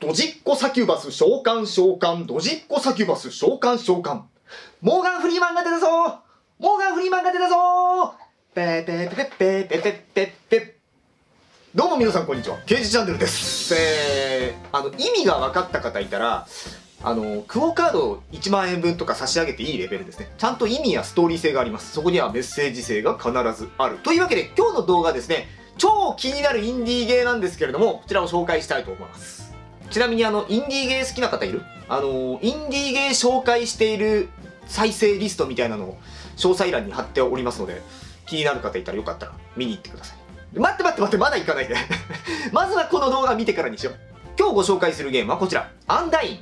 ドジッコサキュバス召喚召喚、ドジッコサキュバス召喚召喚。モーガン・フリーマンが出たぞー、モーガン・フリーマンが出たぞー。ペペペペペペペペペペ。どうも皆さんこんにちは、刑事チャンネルです。意味が分かった方いたら、クオカード1万円分とか差し上げていいレベルですね。ちゃんと意味やストーリー性があります。そこにはメッセージ性が必ずある。というわけで今日の動画はですね、超気になるインディーゲーなんですけれども、こちらを紹介したいと思います。ちなみにインディーゲー好きな方いる？インディーゲー紹介している再生リストみたいなのを詳細欄に貼っておりますので、気になる方いたらよかったら見に行ってください。待って待って待って、まだ行かないで。まずはこの動画見てからにしよう。今日ご紹介するゲームはこちら、アンダイン。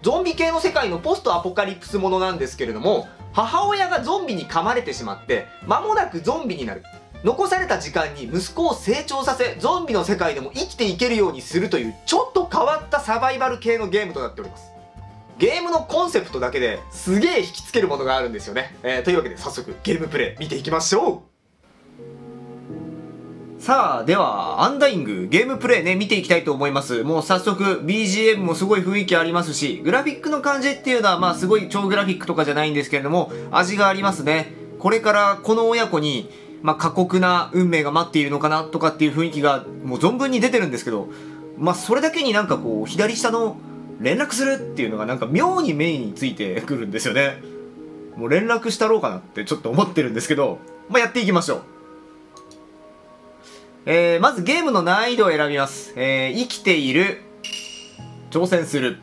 ゾンビ系の世界のポストアポカリプスものなんですけれども、母親がゾンビに噛まれてしまって、間もなくゾンビになる。残された時間に息子を成長させ、ゾンビの世界でも生きていけるようにするという、ちょっと変わったサバイバル系のゲームとなっております。ゲームのコンセプトだけですげえ引きつけるものがあるんですよね。というわけで早速ゲームプレイ見ていきましょう。さあ、では、アンダイングゲームプレイね、見ていきたいと思います。もう早速 BGM もすごい雰囲気ありますし、グラフィックの感じっていうのはまあすごい超グラフィックとかじゃないんですけれども、味がありますね。これからこの親子にまあ過酷な運命が待っているのかなとかっていう雰囲気がもう存分に出てるんですけど、まあそれだけになんかこう左下の連絡するっていうのがなんか妙にメインについてくるんですよね。もう連絡したろうかなってちょっと思ってるんですけど、まあやっていきましょう。まずゲームの難易度を選びます。生きている、挑戦する、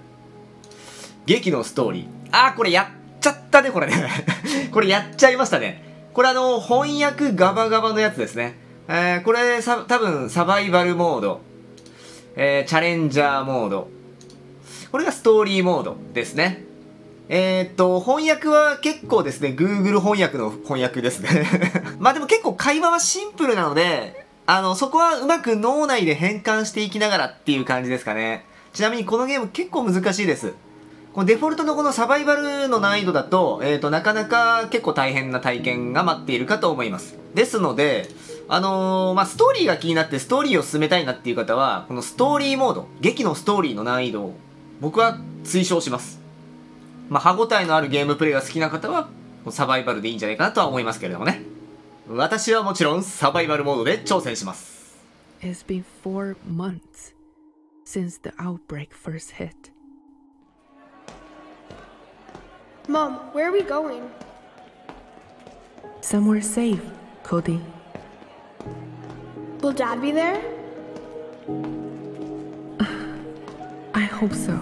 劇のストーリー。あー、これやっちゃったね、これね。これやっちゃいましたね。これ翻訳ガバガバのやつですね。これ多分サバイバルモード、チャレンジャーモード、これがストーリーモードですね。翻訳は結構ですね、Google 翻訳の翻訳ですね。まあでも結構会話はシンプルなので、そこはうまく脳内で変換していきながらっていう感じですかね。ちなみにこのゲーム結構難しいです。このデフォルトのこのサバイバルの難易度だと、なかなか結構大変な体験が待っているかと思います。ですので、まあ、ストーリーが気になってストーリーを進めたいなっていう方は、このストーリーモード、劇のストーリーの難易度を僕は推奨します。まあ、歯応えのあるゲームプレイが好きな方は、サバイバルでいいんじゃないかなとは思いますけれどもね。私はもちろんサバイバルモードで挑戦します。It's been 4 months since the outbreak first hit.Mom, where are we going? Somewhere safe, Cody. Will Dad be there? I hope so.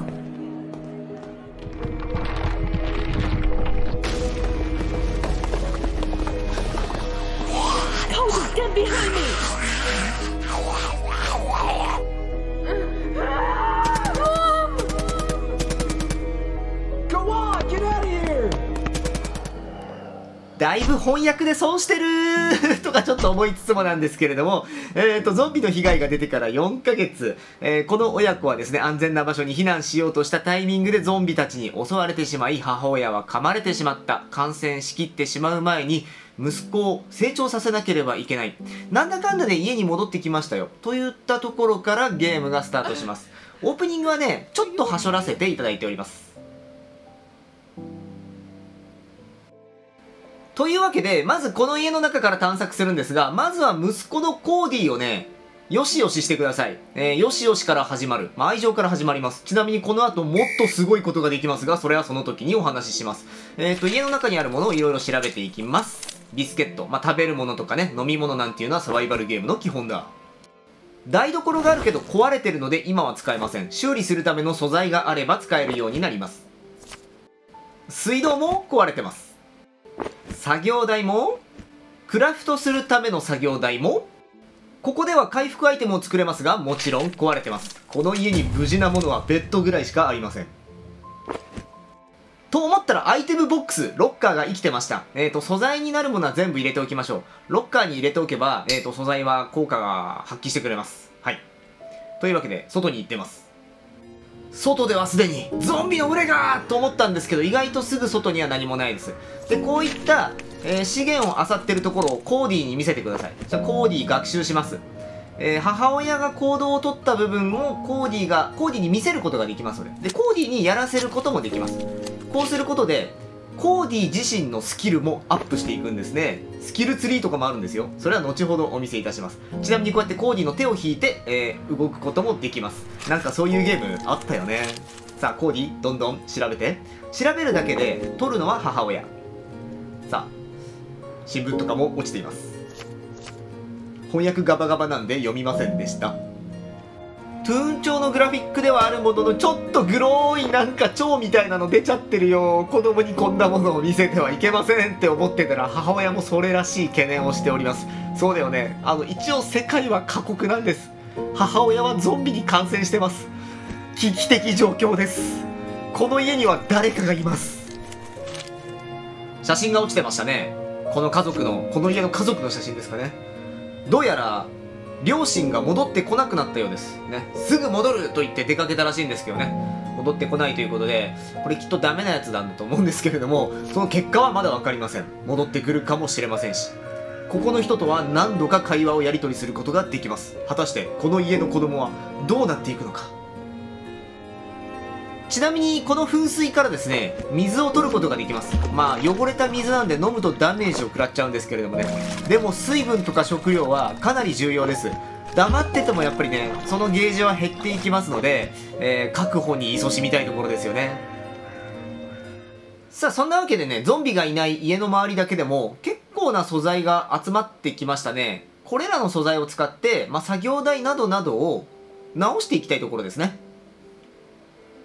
Cody, get behind me!だいぶ翻訳で損してるーとかちょっと思いつつもなんですけれども、ゾンビの被害が出てから4ヶ月、この親子はですね、安全な場所に避難しようとしたタイミングでゾンビたちに襲われてしまい、母親は噛まれてしまった。感染しきってしまう前に、息子を成長させなければいけない。なんだかんだで家に戻ってきましたよ。といったところからゲームがスタートします。オープニングはね、ちょっとはしょらせていただいております。というわけで、まずこの家の中から探索するんですが、まずは息子のコーディをね、よしよししてください。よしよしから始まる。まあ、愛情から始まります。ちなみにこの後もっとすごいことができますが、それはその時にお話しします。家の中にあるものをいろいろ調べていきます。ビスケット。まあ、食べるものとかね、飲み物なんていうのはサバイバルゲームの基本だ。台所があるけど壊れてるので今は使えません。修理するための素材があれば使えるようになります。水道も壊れてます。作業台も、クラフトするための作業台も、ここでは回復アイテムを作れますが、もちろん壊れてます。この家に無事なものはベッドぐらいしかありません。と思ったらアイテムボックス、ロッカーが生きてました。素材になるものは全部入れておきましょう。ロッカーに入れておけば、素材は効果が発揮してくれます。はい。というわけで、外に行ってます。外ではすでにゾンビの群れがーと思ったんですけど、意外とすぐ外には何もないです。でこういった、資源を漁ってるところをコーディに見せてください。じゃあコーディ学習します。母親が行動を取った部分をコーディに見せることができますので、コーディにやらせることもできます。こうすることでコーディ自身のスキルもアップしていくんですね。スキルツリーとかもあるんですよ。それは後ほどお見せいたします。ちなみにこうやってコーディの手を引いて、動くこともできます。なんかそういうゲームあったよね。さあコーディどんどん調べて、調べるだけで取るのは母親。さあ新聞とかも落ちています。翻訳ガバガバなんで読みませんでした。トゥーン調のグラフィックではあるものの、ちょっとグローいなんか蝶みたいなの出ちゃってるよ。子供にこんなものを見せてはいけませんって思ってたら、母親もそれらしい懸念をしております。そうだよね。一応世界は過酷なんです。母親はゾンビに感染してます。危機的状況です。この家には誰かがいます。写真が落ちてましたね。この家の家族の写真ですかね。どうやら両親が戻ってこなくなったようですね。すぐ戻ると言って出かけたらしいんですけどね、戻ってこないということで、これきっとダメなやつなんだと思うんですけれども、その結果はまだ分かりません。戻ってくるかもしれませんし、ここの人とは何度か会話をやり取りすることができます。果たしてこの家の子供はどうなっていくのか。ちなみにこの噴水からですね、水を取ることができます。まあ汚れた水なんで飲むとダメージを食らっちゃうんですけれどもね。でも水分とか食料はかなり重要です。黙っててもやっぱりね、そのゲージは減っていきますので、確保に勤しみたいところですよね。さあそんなわけでね、ゾンビがいない家の周りだけでも結構な素材が集まってきましたね。これらの素材を使って、作業台などなどを直していきたいところですね。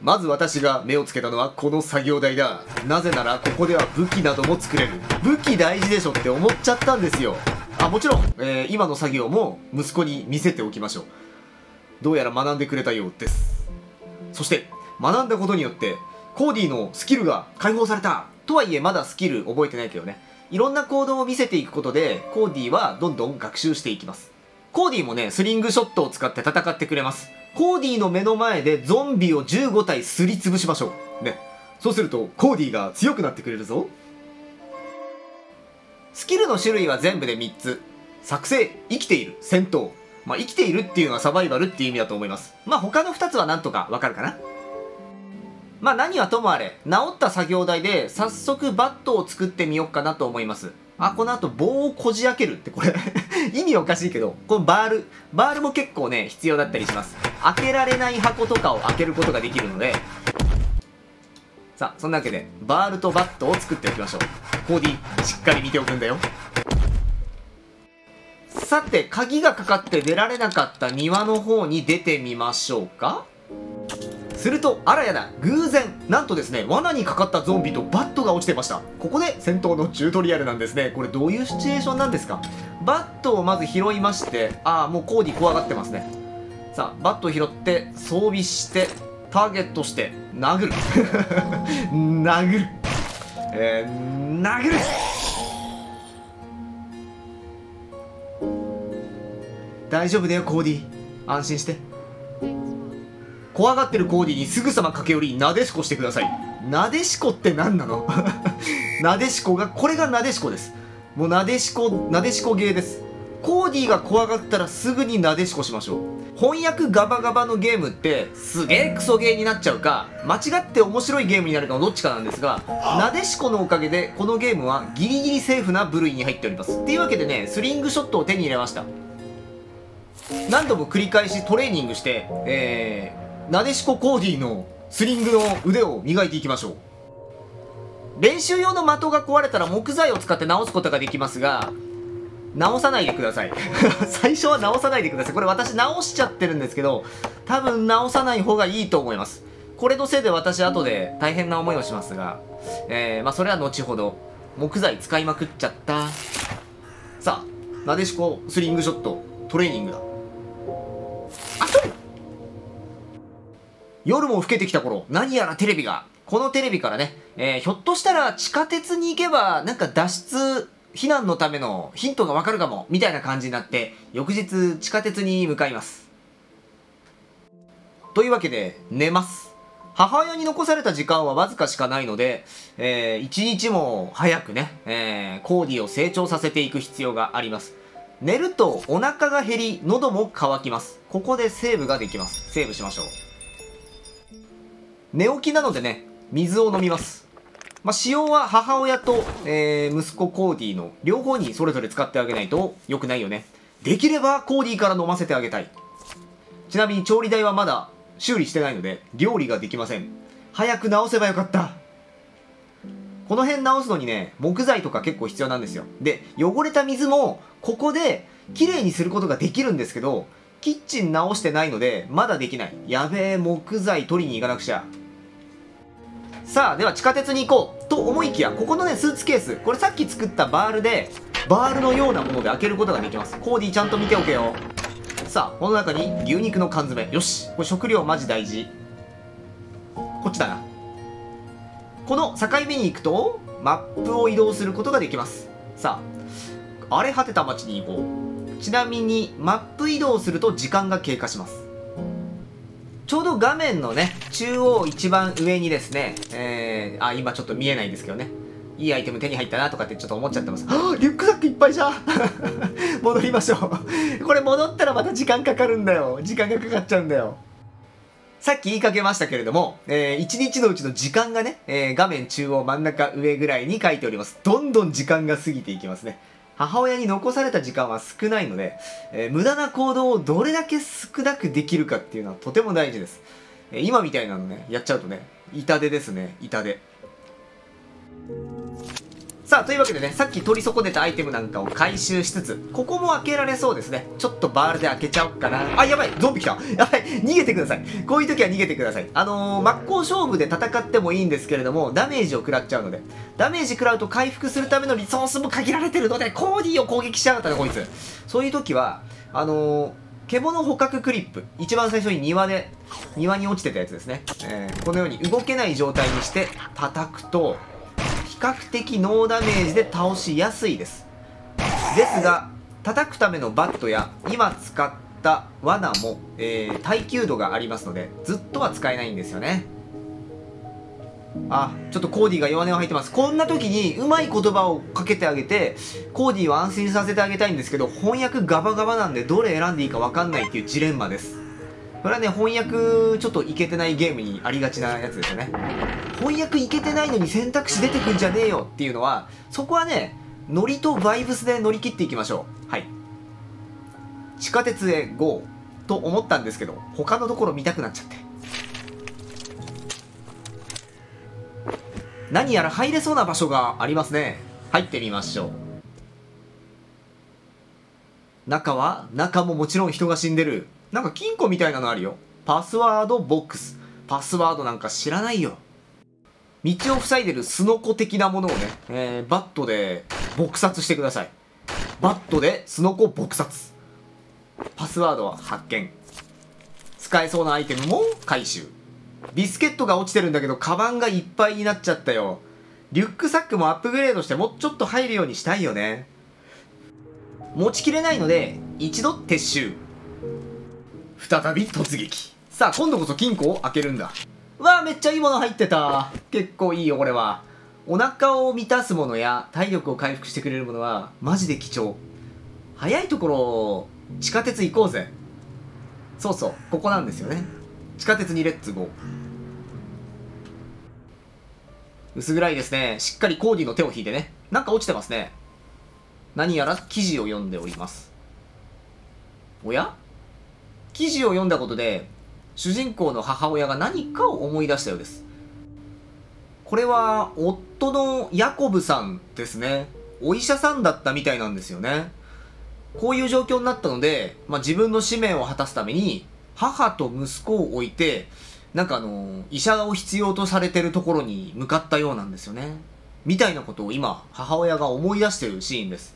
まず私が目をつけたのはこの作業台だ。なぜならここでは武器なども作れる。武器大事でしょって思っちゃったんですよ。もちろん、今の作業も息子に見せておきましょう。どうやら学んでくれたようです。そして学んだことによってコーディのスキルが解放された。とはいえまだスキル覚えてないけどね、いろんな行動を見せていくことでコーディはどんどん学習していきます。コーディもね、スリングショットを使って戦ってくれます。コーディの目の前でゾンビを15体すりつぶしましょう。ね。そうするとコーディが強くなってくれるぞ。スキルの種類は全部で3つ。作成、生きている、戦闘。生きているっていうのはサバイバルっていう意味だと思います。他の2つはなんとかわかるかな。何はともあれ、治った作業台で早速バットを作ってみようかなと思います。この後棒をこじ開けるってこれ意味おかしいけど、このバールも結構ね必要だったりします。開けられない箱とかを開けることができるので、さあそんなわけでバールとバットを作っておきましょう。コーディしっかり見ておくんだよ。さて鍵がかかって出られなかった庭の方に出てみましょうか。するとあらやだ、偶然なんとですね、罠にかかったゾンビとバットが落ちてました。ここで戦闘のチュートリアルなんですね。これどういうシチュエーションなんですか。バットをまず拾いまして、もうコーディ怖がってますね。さあバットを拾って装備してターゲットして殴る殴る、殴る。大丈夫だよコーディ、安心して。怖がってるコーディにすぐさま駆け寄り、なでしこしてください。なでしこって何なのなでしこが、これがなでしこです。もうなでしこゲーです。コーディが怖がったらすぐになでしこしましょう。翻訳ガバガバのゲームってすげえクソゲーになっちゃうか、間違って面白いゲームになるかのどっちかなんですが、なでしこのおかげでこのゲームはギリギリセーフな部類に入っております。っていうわけでね、スリングショットを手に入れました。何度も繰り返しトレーニングして、なでしこコーディのスリングの腕を磨いていきましょう。練習用の的が壊れたら木材を使って直すことができますが、直さないでください最初は直さないでください。これ私直しちゃってるんですけど、多分直さない方がいいと思います。これのせいで私後で大変な思いをしますが、それは後ほど。木材使いまくっちゃった。さあなでしこスリングショットトレーニングだ。夜も更けてきた頃、何やらテレビが、このテレビからね、ひょっとしたら地下鉄に行けばなんか脱出避難のためのヒントがわかるかもみたいな感じになって、翌日地下鉄に向かいます。というわけで寝ます。母親に残された時間はわずかしかないので、一日も早くね、コーディを成長させていく必要があります。寝るとお腹が減り、喉も渇きます。ここでセーブができます。セーブしましょう。寝起きなのでね、水を飲みます。まあ、使用は母親と、息子コーディの両方にそれぞれ使ってあげないと良くないよね。できればコーディから飲ませてあげたい。ちなみに調理台はまだ修理してないので、料理ができません。早く直せばよかった。この辺直すのにね、木材とか結構必要なんですよ。で、汚れた水もここで綺麗にすることができるんですけど、キッチン直してないので、まだできない。やべえ、木材取りに行かなくちゃ。さあ、では地下鉄に行こうと思いきや、ここのね、スーツケース、これさっき作ったバールで、バールのようなもので開けることができます。コーディちゃんと見ておけよ。さあ、この中に牛肉の缶詰、よし、これ食料マジ大事。こっちだな。この境目に行くとマップを移動することができます。さあ、荒れ果てた町に行こう。ちなみにマップ移動すると時間が経過します。ちょうど画面のね、中央一番上にですね、今ちょっと見えないんですけどね、いいアイテム手に入ったなとかってちょっと思っちゃってます。あ、リュックサックいっぱいじゃん戻りましょうこれ戻ったらまた時間かかるんだよ。時間がかかっちゃうんだよ。さっき言いかけましたけれども、1日のうちの時間がね、画面中央真ん中上ぐらいに書いております。どんどん時間が過ぎていきますね。母親に残された時間は少ないので、無駄な行動をどれだけ少なくできるかっていうのはとても大事です。今みたいなのね、やっちゃうとね、痛手ですね、痛手。さあ、というわけでね、さっき取り損ねたアイテムなんかを回収しつつ、ここも開けられそうですね。ちょっとバールで開けちゃおっかな。あ、やばい、ゾンビ来た。やばい、逃げてください。こういう時は逃げてください。真っ向勝負で戦ってもいいんですけれども、ダメージを食らっちゃうので、ダメージ食らうと回復するためのリソースも限られてるので、コーディを攻撃しやがったね、こいつ。そういう時は、獣捕獲クリップ、一番最初に庭に落ちてたやつですね。このように動けない状態にして叩くと、比較的ノーダメージで倒しやすいです。ですが、叩くためのバットや今使った罠も、耐久度がありますので、ずっとは使えないんですよね。あ、ちょっとコーディが弱音を吐いてます。こんな時にうまい言葉をかけてあげて、コーディを安心させてあげたいんですけど、翻訳ガバガバなんでどれ選んでいいか分かんないっていうジレンマです。これはね、翻訳ちょっといけてないゲームにありがちなやつですよね。翻訳いけてないのに選択肢出てくんじゃねえよっていうのは、そこはね、ノリとバイブスで乗り切っていきましょう。はい。地下鉄へ GO と思ったんですけど、他のところ見たくなっちゃって。何やら入れそうな場所がありますね。入ってみましょう。中ももちろん人が死んでる。なんか金庫みたいなのあるよ。パスワードボックス。パスワードなんか知らないよ。道を塞いでるスノコ的なものをね、バットで撲殺してください。バットでスノコ撲殺。パスワードは発見。使えそうなアイテムも回収。ビスケットが落ちてるんだけど、カバンがいっぱいになっちゃったよ。リュックサックもアップグレードしてもうちょっと入るようにしたいよね。持ちきれないので、一度撤収。再び突撃。さあ、今度こそ金庫を開けるんだ。わあ、めっちゃいいもの入ってた。結構いいよ、これは。お腹を満たすものや体力を回復してくれるものはマジで貴重。早いところ地下鉄行こうぜ。そうそう、ここなんですよね。地下鉄にレッツゴー。薄暗いですね。しっかりコーディの手を引いてね。なんか落ちてますね。何やら記事を読んでおります。おや、記事を読んだことで、主人公の母親が何かを思い出したようです。これは、夫のヤコブさんですね。お医者さんだったみたいなんですよね。こういう状況になったので、自分の使命を果たすために、母と息子を置いて、なんか医者を必要とされてるところに向かったようなんですよね。みたいなことを今、母親が思い出してるシーンです。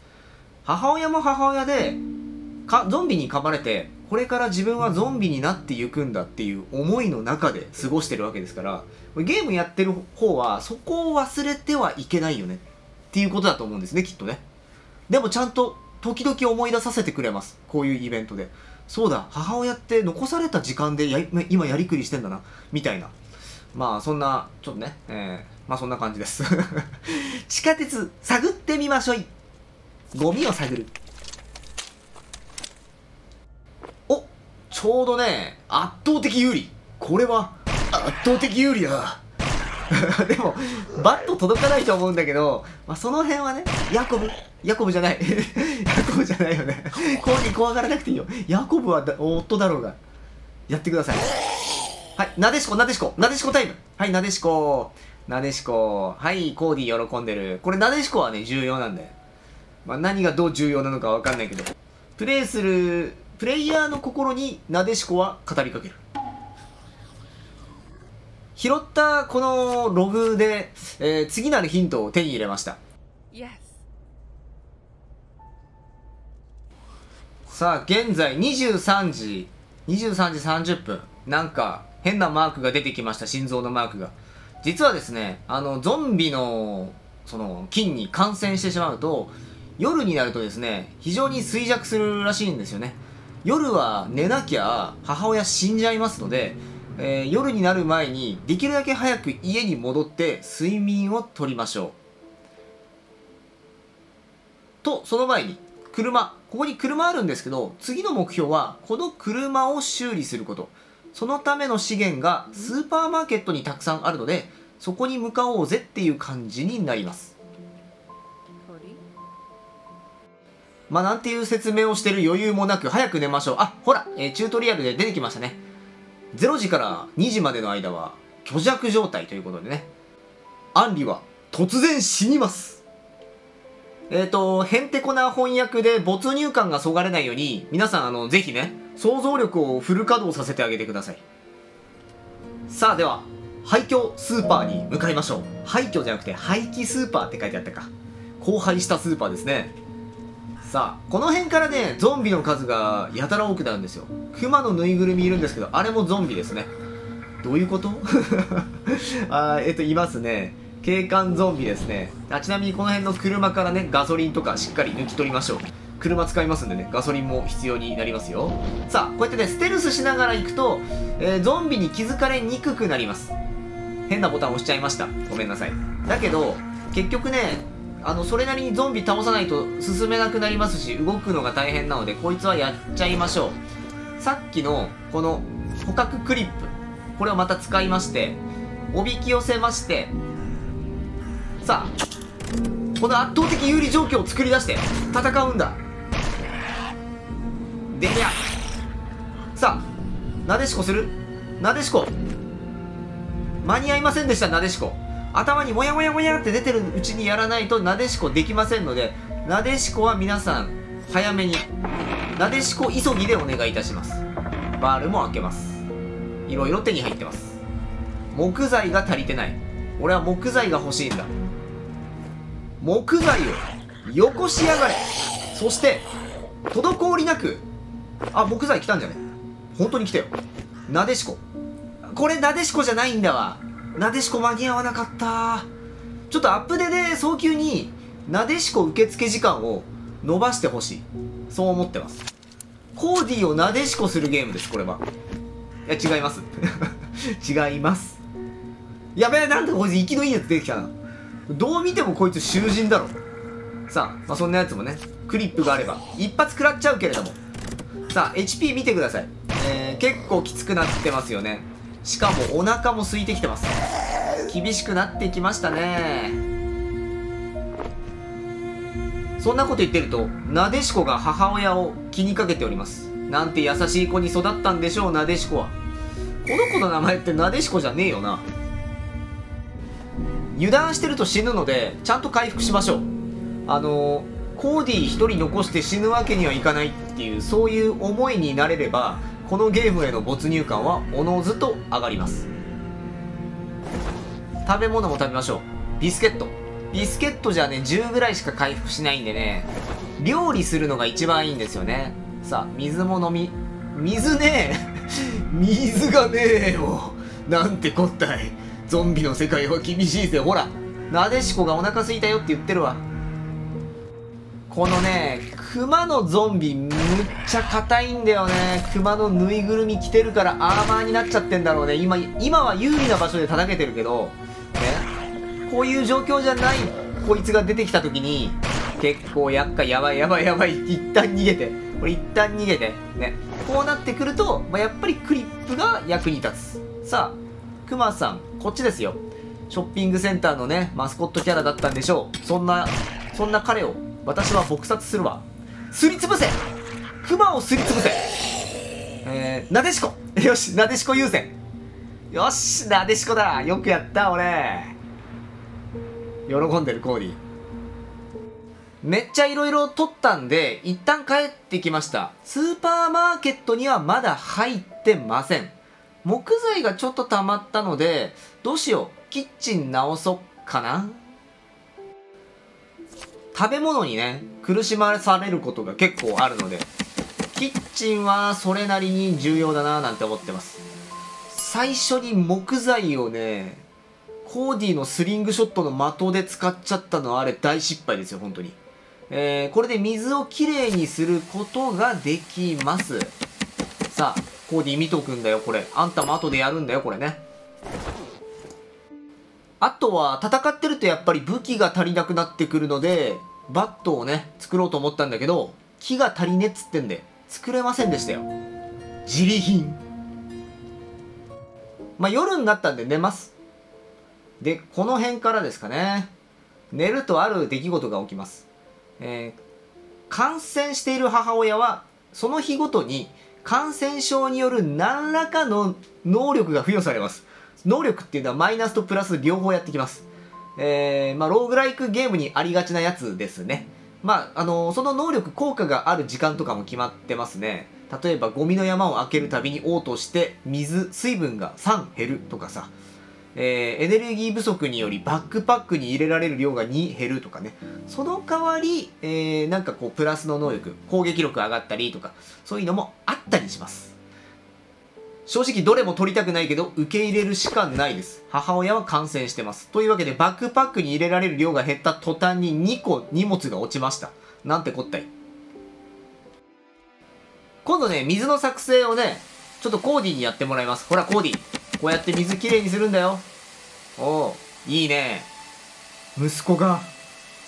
母親も母親で、ゾンビに噛まれて、これから自分はゾンビになっていくんだっていう思いの中で過ごしてるわけですから、ゲームやってる方はそこを忘れてはいけないよねっていうことだと思うんですね、きっとね。でもちゃんと時々思い出させてくれます、こういうイベントで。そうだ、母親って残された時間で今やりくりしてんだなみたいな、そんなちょっとね、そんな感じです地下鉄探ってみましょい。ゴミを探る。ちょうどね、圧倒的有利。これは圧倒的有利だ。でも、バット届かないと思うんだけど、まあ、その辺はね、ヤコブじゃない。ヤコブじゃないよね。コーディ怖がらなくていいよ。ヤコブは夫だろうが。やってください。はい、なでしこタイム。はい、なでしこ。はい、コーディ喜んでる。これ、なでしこはね、重要なんだよ。まあ、何がどう重要なのかわかんないけど。プレイヤーの心になでしこは語りかける。拾ったこのログで、次なるヒントを手に入れました。Yes. さあ、現在23時30分。なんか変なマークが出てきました、心臓のマークが。実はですね、ゾンビの、菌に感染してしまうと、夜になるとですね、非常に衰弱するらしいんですよね。夜は寝なきゃ母親死んじゃいますので、夜になる前にできるだけ早く家に戻って睡眠をとりましょうと、その前に車、ここに車あるんですけど、次の目標はこの車を修理すること。そのための資源がスーパーマーケットにたくさんあるので、そこに向かおうぜっていう感じになります。まあなんていう説明をしてる余裕もなく早く寝ましょう。あ、ほら、チュートリアルで出てきましたね。0時から2時までの間は虚弱状態ということでね、アンリは突然死にます。へんてこな翻訳で没入感がそがれないように、皆さんぜひね、想像力をフル稼働させてあげてください。さあ、では廃墟スーパーに向かいましょう。廃墟じゃなくて廃棄スーパーって書いてあったか。荒廃したスーパーですね。さあ、この辺からね、ゾンビの数がやたら多くなるんですよ。クマのぬいぐるみいるんですけど、あれもゾンビですね。どういうこと？いますね。警官ゾンビですね。あ、ちなみにこの辺の車からね、ガソリンとかしっかり抜き取りましょう。車使いますんでね、ガソリンも必要になりますよ。さあ、こうやってね、ステルスしながら行くと、ゾンビに気づかれにくくなります。変なボタン押しちゃいました。ごめんなさい。だけど、結局ね、それなりにゾンビ倒さないと進めなくなりますし、動くのが大変なので、こいつはやっちゃいましょう。さっきのこの捕獲クリップ、これをまた使いまして、おびき寄せまして、さあ、この圧倒的有利状況を作り出して戦うんだ。でにゃ、さあ、なでしこする。なでしこ間に合いませんでした。なでしこ頭にもやもやもやって出てるうちにやらないとなでしこできませんので、なでしこは皆さん早めになでしこ急ぎでお願いいたします。バールも開けます。いろいろ手に入ってます。木材が足りてない。俺は木材が欲しいんだ。木材をよこしやがれ。そして滞りなく、あ、木材来たんじゃね。本当に来たよ。なでしこ、これなでしこじゃないんだわ。なでしこ間に合わなかった。ちょっとアップデで早急になでしこ受付時間を伸ばしてほしい、そう思ってます。コーディをなでしこするゲームです、これは。いや、違います。違います。やべえ、なんでこいつ生きのいいやつ出てきたな。どう見てもこいつ囚人だろ。さあ、まあ、そんなやつもね、クリップがあれば一発食らっちゃうけれども。さあ、 HP 見てください。結構きつくなってますよね。しかもお腹も空いてきてます。厳しくなってきましたね。そんなこと言ってると、なでしこが母親を気にかけております。なんて優しい子に育ったんでしょう、なでしこは。この子の名前ってなでしこじゃねえよな。油断してると死ぬので、ちゃんと回復しましょう。コーディ一人残して死ぬわけにはいかないっていう、そういう思いになれれば、このゲームへの没入感はおのずと上がります。食べ物も食べましょう。ビスケットじゃね、10ぐらいしか回復しないんでね、料理するのが一番いいんですよね。さあ、水も飲み、水ねえ。水がねえよ。なんてこったい。ゾンビの世界は厳しいぜ。ほら、なでしこがお腹すいたよって言ってるわ。このね、熊のゾンビむっちゃ硬いんだよね。熊のぬいぐるみ着てるからアーマーになっちゃってんだろうね。今は有利な場所で叩けてるけど、ね、こういう状況じゃないこいつが出てきた時に、結構厄介。やばい。一旦逃げて。これ一旦逃げて。ね。こうなってくると、まあ、やっぱりクリップが役に立つ。さあ、クマさん、こっちですよ。ショッピングセンターのね、マスコットキャラだったんでしょう。そんな彼を、私は撲殺するわ。すりつぶせ！クマをすりつぶせ！なでしこ！よし、なでしこ優先！よし、なでしこだ！よくやった、俺！喜んでる、コーディ。めっちゃいろいろ取ったんで、一旦帰ってきました。スーパーマーケットにはまだ入ってません。木材がちょっと溜まったので、どうしよう。キッチン直そっかな。食べ物にね、苦しまされることが結構あるので、キッチンはそれなりに重要だなぁなんて思ってます。最初に木材をね、コーディのスリングショットの的で使っちゃったのはあれ大失敗ですよ、本当に。これで水をきれいにすることができます。さあ、コーディ見とくんだよ、これ。あんたも後でやるんだよ、これね。あとは、戦ってるとやっぱり武器が足りなくなってくるので、バットをね、作ろうと思ったんだけど、木が足りねっつってんで、作れませんでしたよ。自利品。まあ、夜になったんで寝ます。で、この辺からですかね。寝るとある出来事が起きます。感染している母親は、その日ごとに感染症による何らかの能力が付与されます。能力っていうのはマイナスとプラス両方やってきます。まあ、ローグライクゲームにありがちなやつですね。まあ、その能力効果がある時間とかも決まってますね。例えば、ゴミの山を開けるたびに嘔吐して、水分が3減るとかさ。エネルギー不足によりバックパックに入れられる量が2減るとかね。その代わり、なんかこう、プラスの能力、攻撃力上がったりとか、そういうのもあったりします。正直どれも取りたくないけど、受け入れるしかないです。母親は感染してます。というわけで、バックパックに入れられる量が減った途端に2個荷物が落ちました。なんてこったい。今度ね、水の作成をね、ちょっとコーディにやってもらいます。ほら、コーディ。こうやって水きれいにするんだよ。おう、いいね。息子が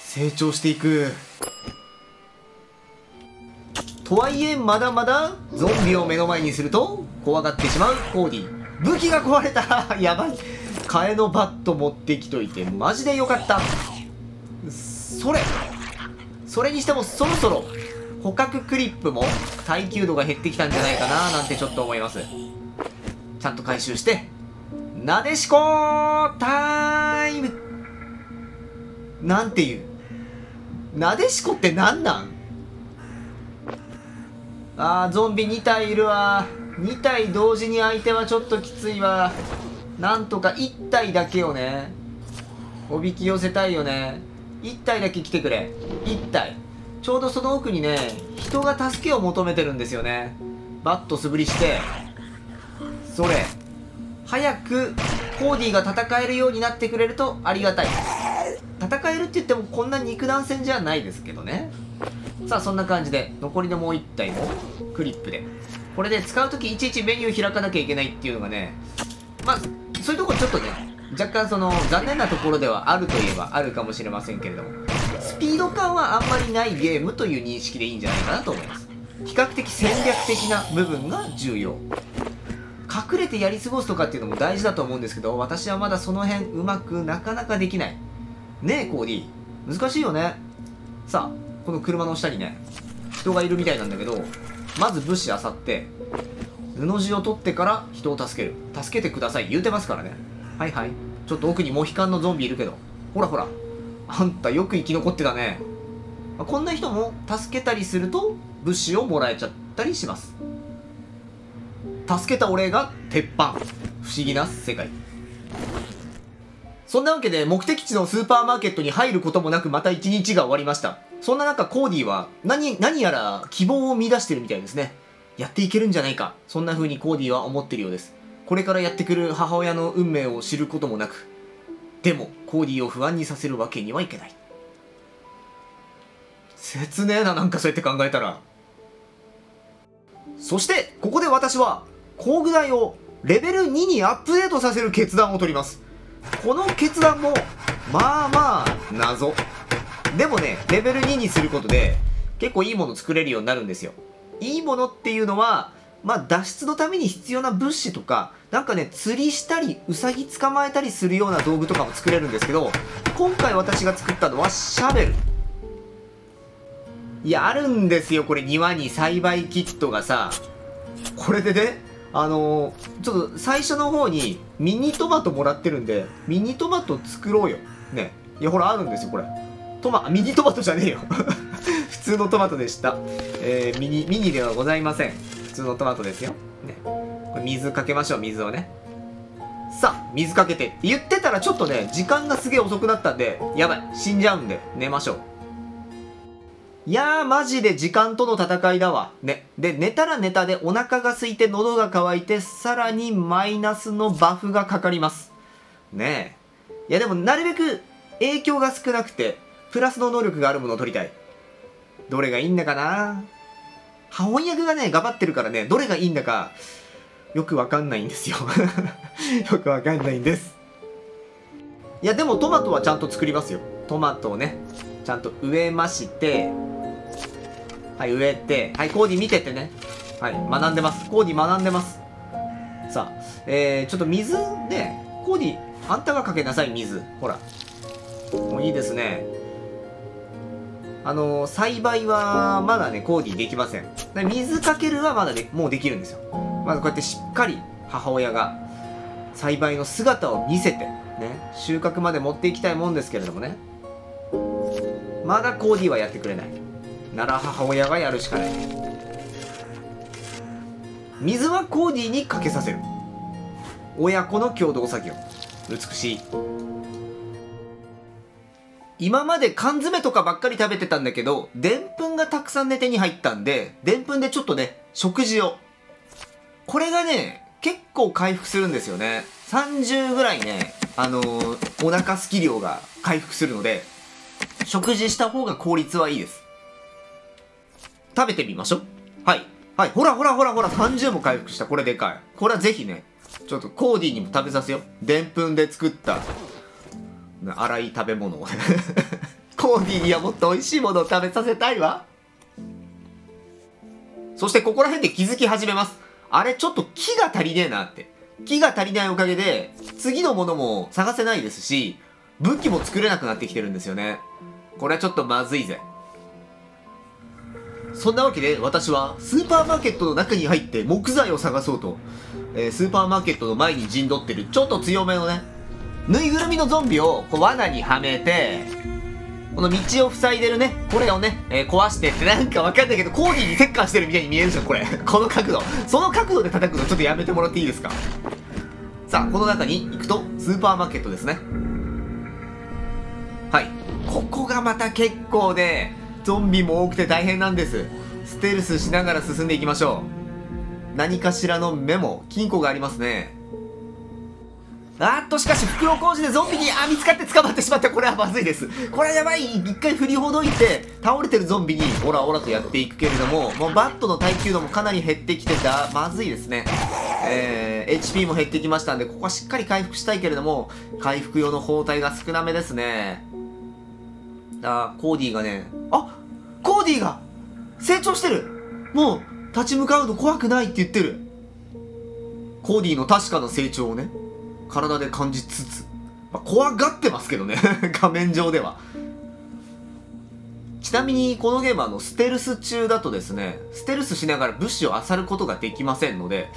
成長していく。とはいえ、まだまだゾンビを目の前にすると怖がってしまうコーディ。武器が壊れたやばい。替えのバット持ってきといてマジでよかった。それにしてもそろそろ捕獲クリップも耐久度が減ってきたんじゃないかななんてちょっと思います。ちゃんと回収して、なでしこータイム！なんていう。なでしこってなんなん？あー、ゾンビ2体いるわ。2体同時に相手はちょっときついわ。なんとか1体だけをね、おびき寄せたいよね。1体だけ来てくれ。1体。ちょうどその奥にね、人が助けを求めてるんですよね。バット素振りして、それ早くコーディが戦えるようになってくれるとありがたい。戦えるって言ってもこんな肉弾戦じゃないですけどね。さあ、そんな感じで残りのもう1体もクリップで、これで使う時いちいちメニュー開かなきゃいけないっていうのがね、まあそういうとこちょっとね、若干その残念なところではあるといえばあるかもしれませんけれども、スピード感はあんまりないゲームという認識でいいんじゃないかなと思います。比較的戦略的な部分が重要。隠れてやり過ごすとかっていうのも大事だと思うんですけど、私はまだその辺うまくなかなかできない。ねえ、コーディ。難しいよね。さあ、この車の下にね、人がいるみたいなんだけど、まず物資漁って、布地を取ってから人を助ける。助けてください。言うてますからね。はいはい。ちょっと奥にモヒカンのゾンビいるけど。ほらほら。あんたよく生き残ってたね。こんな人も助けたりすると、物資をもらえちゃったりします。助けたお礼が鉄板。不思議な世界。そんなわけで目的地のスーパーマーケットに入ることもなくまた一日が終わりました。そんな中、コーディは何やら希望を見出してるみたいですね。やっていけるんじゃないか、そんな風にコーディは思ってるようです。これからやってくる母親の運命を知ることもなく、でもコーディを不安にさせるわけにはいけない。切ねえな、なんかそうやって考えたら。そしてここで私は工具台をレベル2にアップデートさせる決断を取ります。この決断もまあまあ謎。でもね、レベル2にすることで結構いいもの作れるようになるんですよ。いいものっていうのは、まあ、脱出のために必要な物資とか、なんかね、釣りしたり、ウサギ捕まえたりするような道具とかも作れるんですけど、今回私が作ったのはシャベル。いや、あるんですよ、これ庭に栽培キットがさ、これでね、ちょっと最初の方にミニトマトもらってるんで、ミニトマト作ろうよ。ね。いや、ほら、あるんですよ、これ。ミニトマトじゃねえよ。普通のトマトでした。ミニではございません。普通のトマトですよ。ね。これ水かけましょう、水をね。さあ、水かけて。言ってたらちょっとね、時間がすげえ遅くなったんで、やばい。死んじゃうんで、寝ましょう。いやー、マジで時間との戦いだわ。ね。で、寝たら寝たでお腹が空いて喉が渇いて、さらにマイナスのバフがかかります。ねえ。いや、でもなるべく影響が少なくて、プラスの能力があるものを取りたい。どれがいいんだかな。翻訳がね、がばってるからね、どれがいいんだか、よくわかんないんですよ。よくわかんないんです。いや、でもトマトはちゃんと作りますよ。トマトをね、ちゃんと植えまして、はい、植えて、はい、コーディ見ててね。はい、学んでます。コーディ学んでます。さあ、ちょっと水ね、コーディ、あんたがかけなさい、水。ほら。もういいですね。栽培はまだね、コーディできません。水かけるはまだもうできるんですよ。まずこうやってしっかり母親が栽培の姿を見せて、ね、収穫まで持っていきたいもんですけれどもね。まだコーディはやってくれない。なら母親がやるしかない。水はコーディにかけさせる。親子の共同作業。美しい。今まで缶詰とかばっかり食べてたんだけど、でんぷんがたくさん手に入ったんで、でんぷんでちょっとね、食事を。これがね、結構回復するんですよね。30ぐらいね、お腹すき量が回復するので、食事した方が効率はいいです。食べてみましょう。はい。はい。ほらほらほらほら、30も回復した。これでかい。これはぜひね、ちょっとコーディにも食べさせよう。でんぷんで作った、粗い食べ物を。コーディにはもっと美味しいものを食べさせたいわ。そしてここら辺で気づき始めます。あれ、ちょっと木が足りねえなって。木が足りないおかげで、次のものも探せないですし、武器も作れなくなってきてるんですよね。これはちょっとまずいぜ。そんなわけで私はスーパーマーケットの中に入って木材を探そうと、スーパーマーケットの前に陣取ってるちょっと強めのね、ぬいぐるみのゾンビをこう罠にはめて、この道を塞いでるね、これをね、壊してって、なんかわかんないけど、コーディに撤回してるみたいに見えるじゃん、これ。この角度。その角度で叩くのちょっとやめてもらっていいですか。さあ、この中に行くとスーパーマーケットですね。はい。ここがまた結構ね、ゾンビも多くて大変なんです。ステルスしながら進んでいきましょう。何かしらのメモ、金庫がありますね。しかし袋小路でゾンビに見つかって捕まってしまった。これはまずいです。これはやばい。一回振りほどいて倒れてるゾンビにオラオラとやっていくけれども、もうバットの耐久度もかなり減ってきてた。まずいですね。HP も減ってきましたんで、ここはしっかり回復したいけれども、回復用の包帯が少なめですね。コーディがね、コーディが成長してる。もう立ち向かうの怖くないって言ってる。コーディの確かな成長をね、体で感じつつ、怖がってますけどね。画面上では。ちなみにこのゲームはステルス中だとですね、ステルスしながら物資を漁ることができませんので、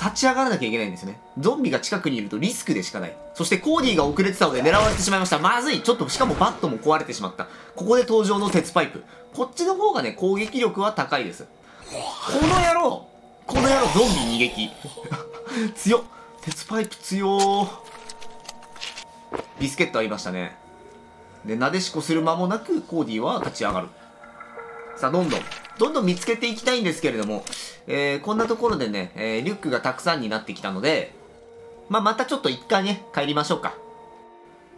立ち上がらなきゃいけないんですね。ゾンビが近くにいるとリスクでしかない。そしてコーディが遅れてたので狙われてしまいました。まずい。ちょっと、しかもバットも壊れてしまった。ここで登場の鉄パイプ。こっちの方がね、攻撃力は高いです。この野郎、ゾンビ逃げき。強っ。鉄パイプ強ー。ビスケットありましたね。で、なでしこする間もなく、コーディは立ち上がる。さあ、どんどん見つけていきたいんですけれども、こんなところでね、リュックがたくさんになってきたので、またちょっと一回ね、帰りましょうか。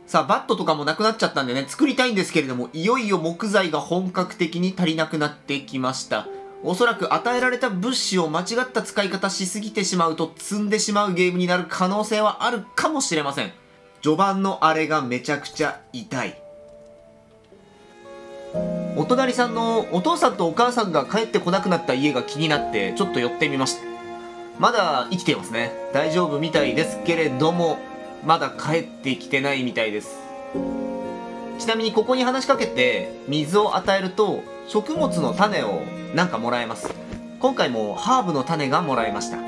さあ、バットとかもなくなっちゃったんでね、作りたいんですけれども、いよいよ木材が本格的に足りなくなってきました。おそらく与えられた物資を間違った使い方しすぎてしまうと、積んでしまうゲームになる可能性はあるかもしれません。序盤のあれがめちゃくちゃ痛い。お隣さんのお父さんとお母さんが帰ってこなくなった家が気になってちょっと寄ってみました。まだ生きてますね。大丈夫みたいですけれども、まだ帰ってきてないみたいです。ちなみにここに話しかけて水を与えると食物の種をなんかもらえます。今回もハーブの種がもらえました。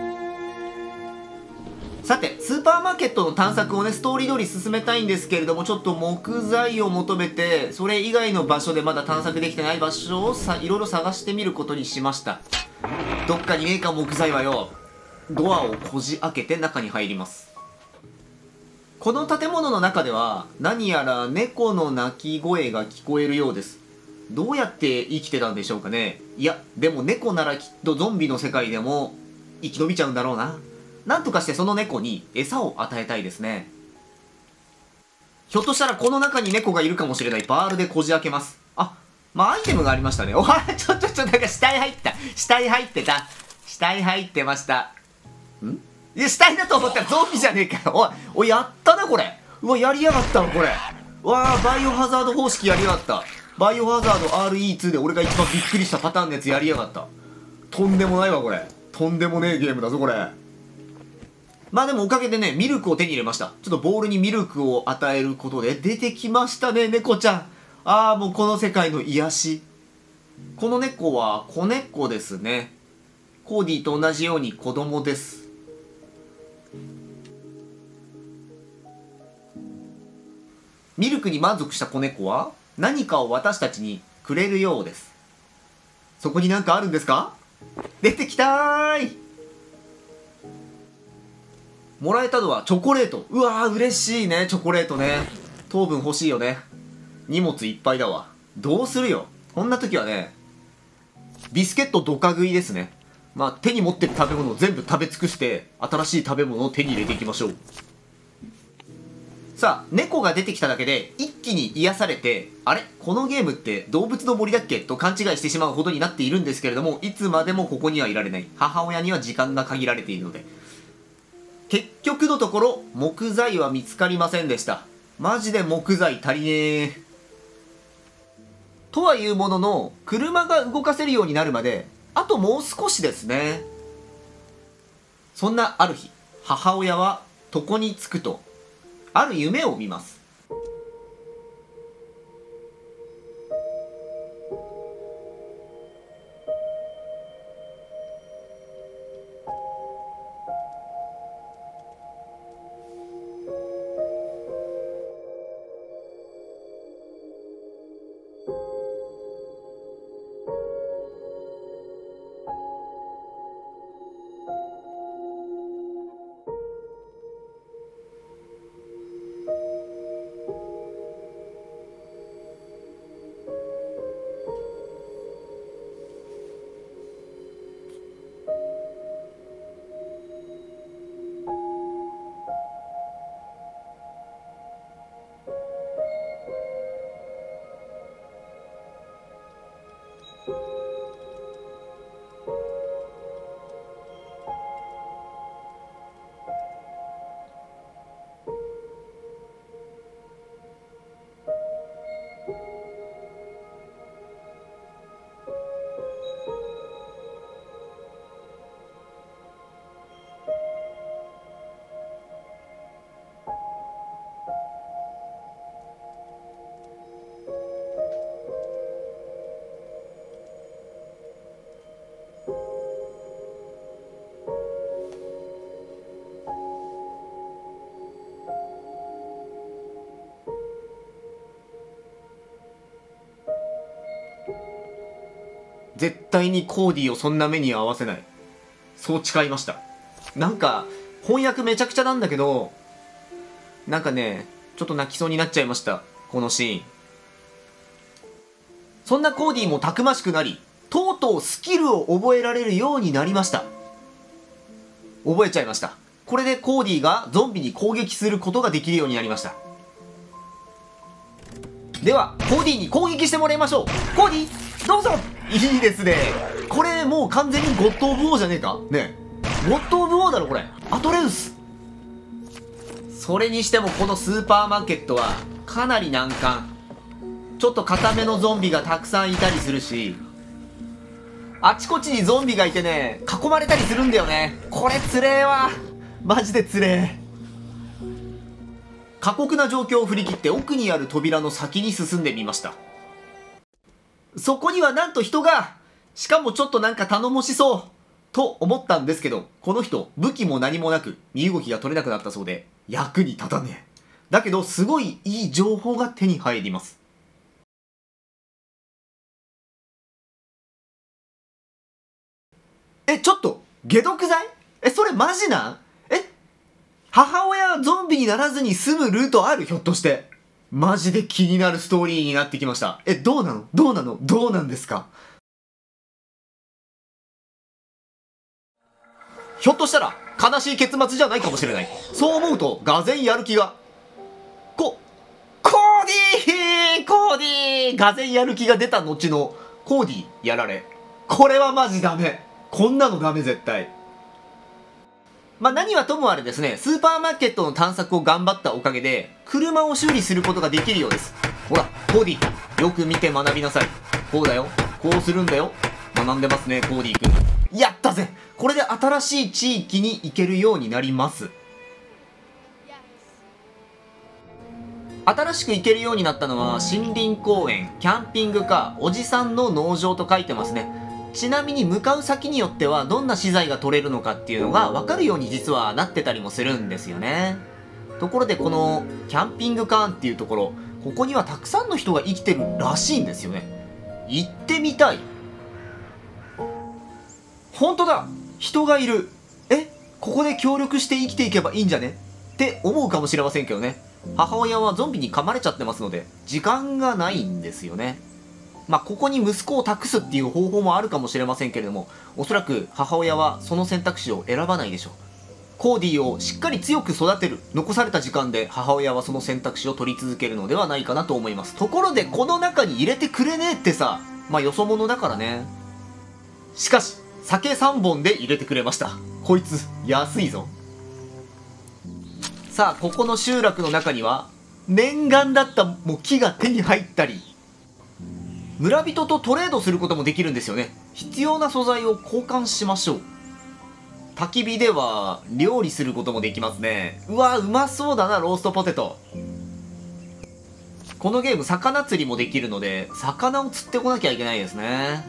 さて、スーパーマーケットの探索をね、ストーリー通り進めたいんですけれども、ちょっと木材を求めて、それ以外の場所でまだ探索できてない場所をいろいろ探してみることにしました。どっかにねえか木材はよ。ドアをこじ開けて中に入ります。この建物の中では、何やら猫の鳴き声が聞こえるようです。どうやって生きてたんでしょうかね。いや、でも猫ならきっとゾンビの世界でも生き延びちゃうんだろうな。なんとかしてその猫に餌を与えたいですね。ひょっとしたらこの中に猫がいるかもしれない。バールでこじ開けます。あ、まあ、アイテムがありましたね。おはちょっとなんか死体入った。死体入ってた。死体入ってました。ん？いや、死体だと思ったらゾンビじゃねえかよ。おい、やったな、これ。うわ、やりやがったの、これ。わあ、バイオハザード方式やりやがった。バイオハザード RE2 で俺が一番びっくりしたパターンのやつやりやがった。とんでもないわ、これ。とんでもねえゲームだぞ、これ。まあでもおかげでね、ミルクを手に入れました。ちょっとボールにミルクを与えることで出てきましたね、猫ちゃん。ああ、もうこの世界の癒し。この猫は子猫ですね。コーディと同じように子供です。ミルクに満足した子猫は何かを私たちにくれるようです。そこに何かあるんですか？出てきたーい！もらえたのはチョコレート。うわー、嬉しいね、チョコレートね。糖分欲しいよね。荷物いっぱいだわ。どうするよ。こんな時はね、ビスケットドカ食いですね。まあ、手に持ってる食べ物を全部食べ尽くして、新しい食べ物を手に入れていきましょう。さあ、猫が出てきただけで、一気に癒されて、あれ？このゲームって動物の森だっけ？と勘違いしてしまうほどになっているんですけれども、いつまでもここにはいられない。母親には時間が限られているので。結局のところ、木材は見つかりませんでした。マジで木材足りねえ。とはいうものの、車が動かせるようになるまで、あともう少しですね。そんなある日、母親は床に着くと、ある夢を見ます。絶対にコーディをそんな目に合わせない。そう誓いました。なんか、翻訳めちゃくちゃなんだけど、なんかね、ちょっと泣きそうになっちゃいました。このシーン。そんなコーディもたくましくなり、とうとうスキルを覚えられるようになりました。覚えちゃいました。これでコーディがゾンビに攻撃することができるようになりました。では、コーディに攻撃してもらいましょう。コーディ、どうぞ！いいですね。これもう完全にゴッド・オブ・ウォーじゃねえかねえ。ゴッド・オブ・ウォーだろこれ。アトレウス。それにしてもこのスーパーマーケットはかなり難関。ちょっと固めのゾンビがたくさんいたりするし、あちこちにゾンビがいてね、囲まれたりするんだよね。これつれえわ、マジでつれえ。過酷な状況を振り切って奥にある扉の先に進んでみました。そこにはなんと人が、しかもちょっとなんか頼もしそうと思ったんですけど、この人武器も何もなく身動きが取れなくなったそうで役に立たねえ。だけどすごいいい情報が手に入ります。え、ちょっと解毒剤、え、それマジなん？え、母親はゾンビにならずに済むルートある？ひょっとしてマジで気になるストーリーになってきました。え、どうなのどうなのどうなんですか。ひょっとしたら悲しい結末じゃないかもしれない。そう思うとがぜんやる気が、コーディーがぜんやる気が出た後のコーディーやられ、これはマジダメ。こんなのダメ絶対。まあ何はともあれですね、スーパーマーケットの探索を頑張ったおかげで車を修理することができるようです。ほらコーディー、よく見て学びなさい。こうだよ、こうするんだよ。学んでますねコーディー君。やったぜ。これで新しい地域に行けるようになります。新しく行けるようになったのは森林公園、キャンピングカー、おじさんの農場と書いてますね。ちなみに向かう先によってはどんな資材が取れるのかっていうのが分かるように実はなってたりもするんですよね。ところでこのキャンピングカーっていうところ、ここにはたくさんの人が生きてるらしいんですよね。行ってみたい。本当だ、人がいる。え、ここで協力して生きていけばいいんじゃねって思うかもしれませんけどね、母親はゾンビに噛まれちゃってますので時間がないんですよね。まあここに息子を託すっていう方法もあるかもしれませんけれども、おそらく母親はその選択肢を選ばないでしょう。コーディーをしっかり強く育てる、残された時間で母親はその選択肢を取り続けるのではないかなと思います。ところでこの中に入れてくれねえってさ、まあよそ者だからね。しかし酒3本で入れてくれました。こいつ安いぞ。さあここの集落の中には念願だった木が手に入ったり、村人とトレードすることもできるんですよね。必要な素材を交換しましょう。焚き火では料理することもできますね。うわうまそうだな、ローストポテト。このゲーム魚釣りもできるので魚を釣ってこなきゃいけないですね。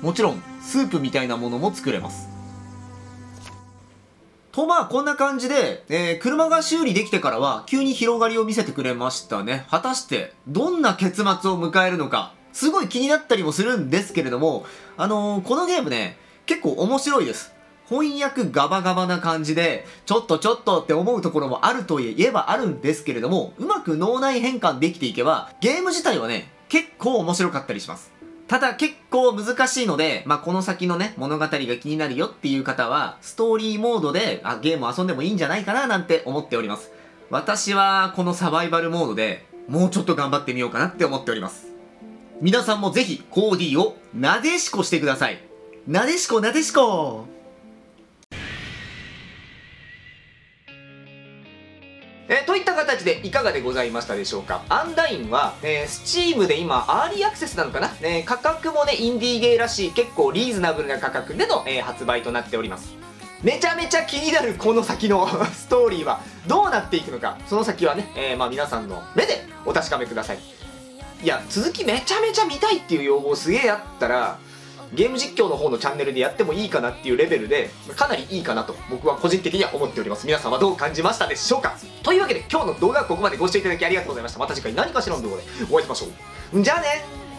もちろんスープみたいなものも作れます。とまあこんな感じで、車が修理できてからは急に広がりを見せてくれましたね。果たしてどんな結末を迎えるのかすごい気になったりもするんですけれども、このゲームね結構面白いです。翻訳ガバガバな感じでちょっとって思うところもあるといえばあるんですけれども、うまく脳内変換できていけばゲーム自体はね結構面白かったりします。ただ結構難しいので、まあ、この先のね、物語が気になるよっていう方は、ストーリーモードで、あ、ゲームを遊んでもいいんじゃないかななんて思っております。私はこのサバイバルモードでもうちょっと頑張ってみようかなって思っております。皆さんもぜひ、コーディーをなでしこしてください。なでしこなでしこ。といった形でいかがでございましたでしょうか。アンダインは、Steam で今アーリーアクセスなのかな、価格もねインディーゲーらしい結構リーズナブルな価格での、発売となっております。めちゃめちゃ気になるこの先のストーリーはどうなっていくのか、その先はね、まあ、皆さんの目でお確かめください。いや続きめちゃめちゃ見たいっていう要望すげえあったらゲーム実況の方のチャンネルでやってもいいかなっていうレベルでかなりいいかなと僕は個人的には思っております。皆さんはどう感じましたでしょうか。というわけで今日の動画はここまで。ご視聴いただきありがとうございました。また次回何かしらの動画でお会いしましょう。じゃあね。